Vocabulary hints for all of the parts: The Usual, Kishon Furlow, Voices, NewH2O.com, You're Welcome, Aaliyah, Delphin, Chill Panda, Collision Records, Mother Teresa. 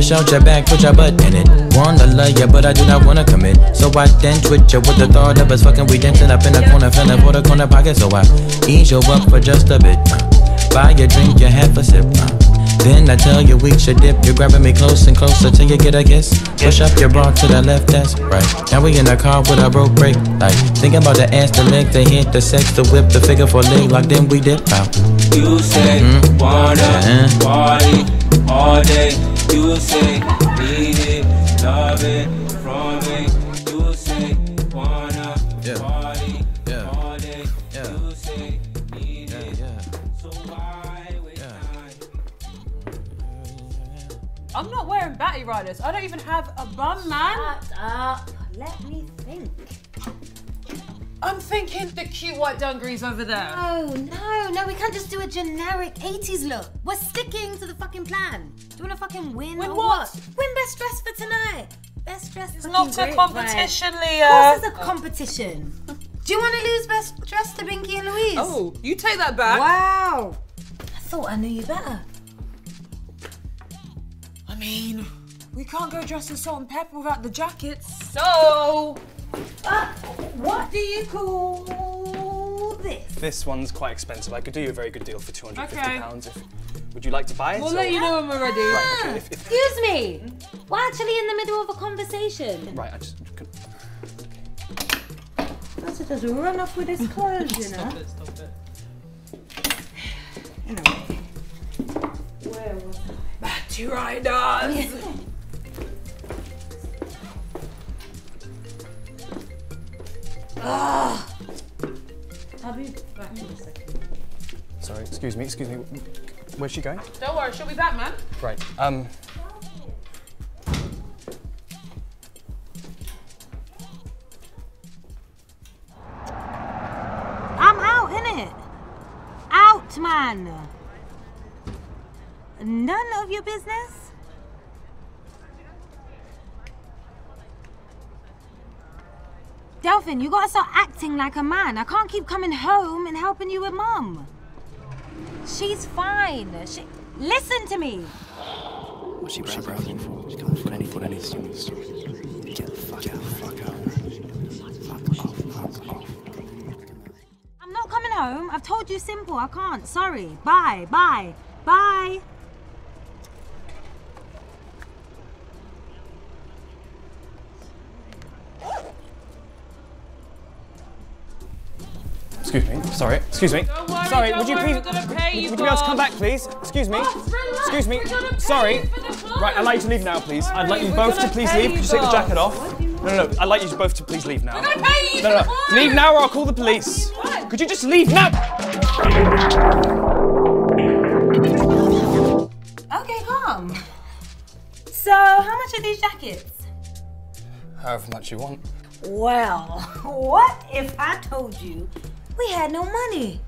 Push out your back, put your butt in it. Wanna love ya, but I do not wanna commit. So I dance with ya with the thought of us fucking. We dancing up in the corner, finna put a corner pocket. So I ease you up for just a bit. Buy your drink, you have a sip. Then I tell you we should dip. You're grabbing me close and closer till you get a kiss. Push up your bra to the left, that's right. Now we in the car with a broke brake light. Thinking about the ass, the leg, the hint, the sex, the whip, the figure for leg lock, then we dip out. You say wanna party all day. You say need it, love it, from it. You say wanna party all day. You say need it, so why waste time? I'm not wearing Batty Riders. I don't even have a bum, man. Shut up. Let me think. I'm thinking the cute white dungarees over there. No, no, no, we can't just do a generic 80s look. We're sticking to the fucking plan. Do you want to fucking win? Win or what? Win best dress for tonight. Best dress. It's not a competition, Leah. Of course it's a competition. Do you want to lose best dress to Binky and Louise? Oh, you take that back. Wow. I thought I knew you better. I mean, we can't go dressed in salt and pepper without the jackets. So, what do you call this? This one's quite expensive. I could do you a very good deal for £250. Okay. Would you like to buy it? We'll let you know when we're ready. Right, okay, excuse me. We're actually in the middle of a conversation. Right, I just could. Okay. That's it, just run off with his clothes, you know. Stop it, stop it. Anyway, where was I? Batty Riders! Ah! I'll be back in a second. Sorry, excuse me. Where's she going? Don't worry, she'll be back, man. Right, I'm out, innit? Out, man! None of your business? Delphin, you gotta start acting like a man. I can't keep coming home and helping you with Mum. She's fine. She... Listen to me. What's she browsing for? She can't find anything. Get the fuck out. Fuck off. I'm not coming home. I've told you simple. I can't. Sorry. Bye. Excuse me. Sorry. Don't worry, would you please? Would you be able to come back, please? Excuse me. Oh, excuse me. Sorry. Right, I'd like you to leave now, please. Sorry, I'd like you both to please leave. Could you take the jacket off? No. I'd like you both to please leave now. We're gonna pay you. No. Leave now, or I'll call the police. What? Could you just leave now? Okay, calm. So, how much are these jackets? However much you want. Well, what if I told you we had no money?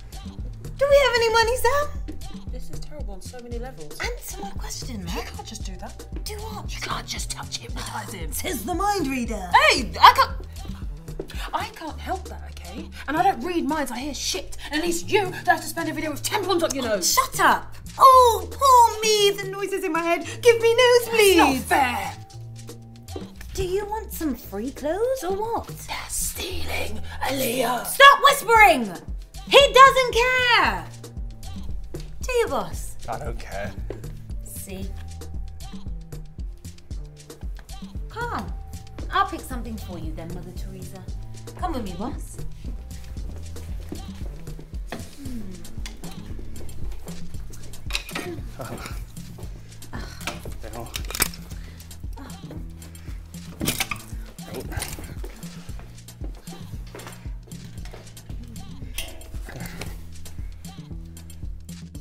Do we have any money, Sam? This is terrible on so many levels. Answer my question, man. You can't just do that. Do what? You can't just touch hypnotism. 'Tis the mind reader. Hey, I can't help that, okay? And I don't read minds, I hear shit. And at least you don't have to spend every day with tampons up your nose. Shut up! Oh, poor me, the noises in my head. Give me nosebleeds. That's not fair. Do you want some free clothes or what? They're stealing, Aaliyah. Stop whispering! He doesn't care! Do you, boss? I don't care. See? Calm. I'll pick something for you then, Mother Teresa. Come with me, boss.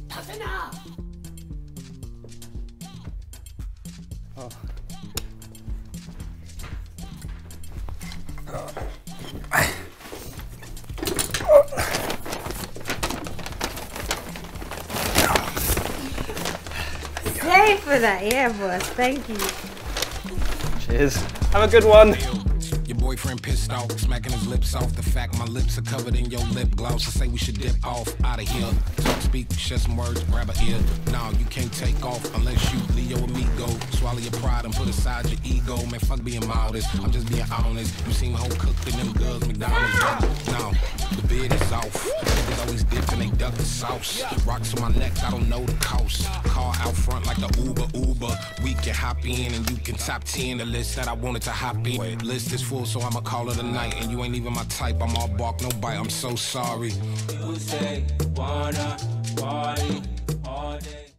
That's enough. Oh. Pay for that, yeah, boss. Thank you. Cheers. Have a good one. boyfriend pissed off, smacking his lips off. The fact my lips are covered in your lip gloss. I say we should dip off, out of here. Talk, speak, share some words, grab a ear. Nah, you can't take off unless you Leo amigo. Swallow your pride and put aside your ego. Man, fuck being modest, I'm just being honest. You seem whole cooked in them girls McDonald's. Nah, the beard is off. Niggas always dip and they duck the sauce. Rocks on my neck, I don't know the cost. Car out front like the Uber. We can hop in and you can top 10. The list that I wanted to hop in. Wait. List is full, so I'ma call it a night. And you ain't even my type, I'm all bark, no bite, I'm so sorry. You say, wanna party all day.